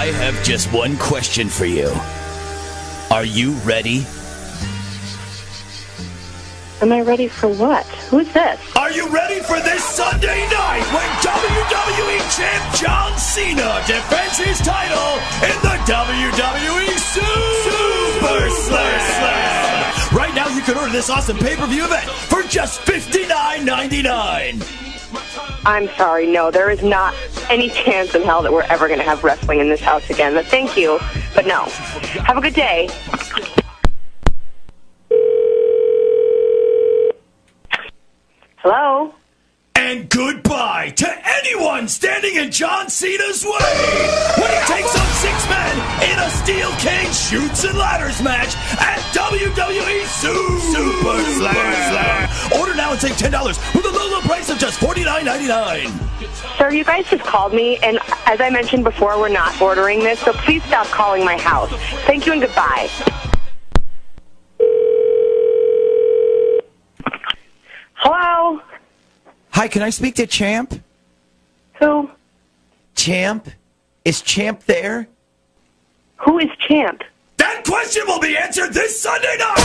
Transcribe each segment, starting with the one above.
I have just one question for you. Are you ready? Am I ready for what? Who's this? Are you ready for this Sunday night when WWE Champ John Cena defends his title in the WWE Super Slam? Right now you can order this awesome pay-per-view event for just $59.99. I'm sorry, no, there is not any chance in hell that we're ever going to have wrestling in this house again. But thank you, but no. Have a good day. Hello? And goodbye to anyone standing in John Cena's way when he takes on six men in a steel cage shoots and ladders match at WWE Super Slam. Order now and save $10 with a low, low price of just $49.99. Sir, you guys just called me, and as I mentioned before, we're not ordering this, so please stop calling my house. Thank you and goodbye. Hello? Hi, can I speak to Champ? Who? Champ? Is Champ there? Who is Champ? That question will be answered this Sunday night!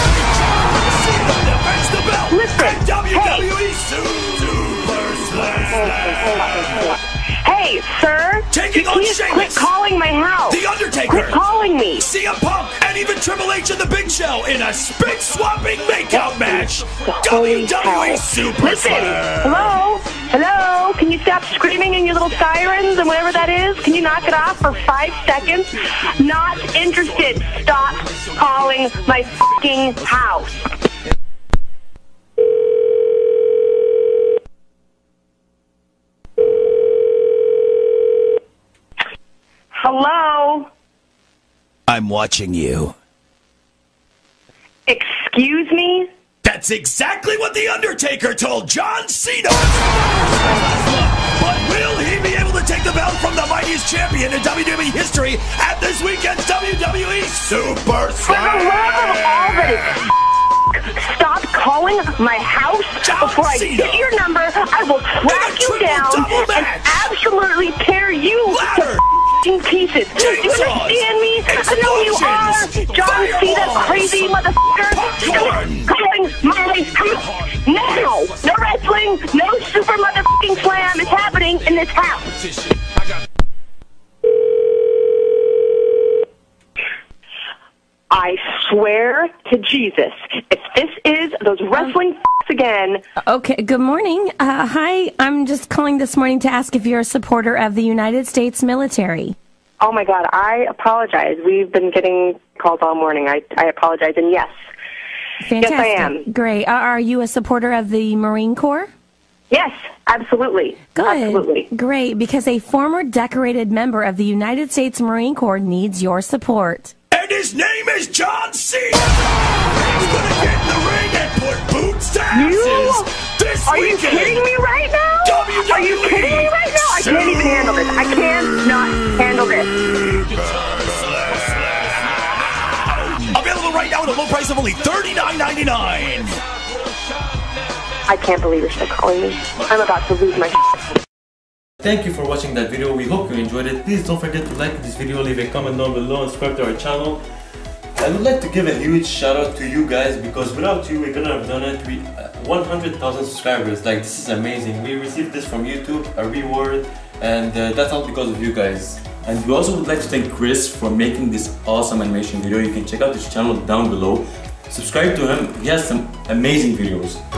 Hey, sir! Taking on Sheamus! Quit calling my house! The Undertaker! Quit calling me! CM Punk and even Triple H and the Big Show in a spit-swapping makeout match! WWE Super Slam! Hello? Hello? Can you stop screaming in your little sirens and whatever that is? Can you knock it off for 5 seconds? Not interested! Stop calling my fucking house! Hello? I'm watching you. Excuse me? That's exactly what The Undertaker told John Cena! But will he be able to take the belt from the mightiest champion in WWE history at this weekend's WWE Super Slam? For the love of all that is stop calling my house before I get your number. I will track you down and absolutely tear you to pieces. Do you understand me? I know you are, John Cena, crazy motherfucker. Stop calling my house now. No wrestling, no super motherfucking slam is happening in this house. I swear to Jesus, if this is those wrestling f***s again. Okay, good morning. Hi, I'm just calling this morning to ask if you're a supporter of the United States military. Oh, my God, I apologize. We've been getting calls all morning. I apologize, and yes. Fantastic. Yes, I am. Great. Are you a supporter of the Marine Corps? Yes, absolutely. Good. Absolutely. Great, because a former decorated member of the United States Marine Corps needs your support. And his name is John Cena! He's gonna get in the ring and put boots to asses this weekend! Are you kidding me right now? WWE are you kidding me right now? I can't even handle this. I cannot handle this. Available right now at a low price of only $39.99. I can't believe you're still calling me. I'm about to lose my shit. Thank you for watching that video, we hope you enjoyed it. Please don't forget to like this video, leave a comment down below and subscribe to our channel. I would like to give a huge shout out to you guys because without you we couldn't have done it. We 100,000 subscribers, like this is amazing. We received this from YouTube, a reward, and that's all because of you guys. And we also would like to thank Chris for making this awesome animation video. You can check out his channel down below. Subscribe to him, he has some amazing videos.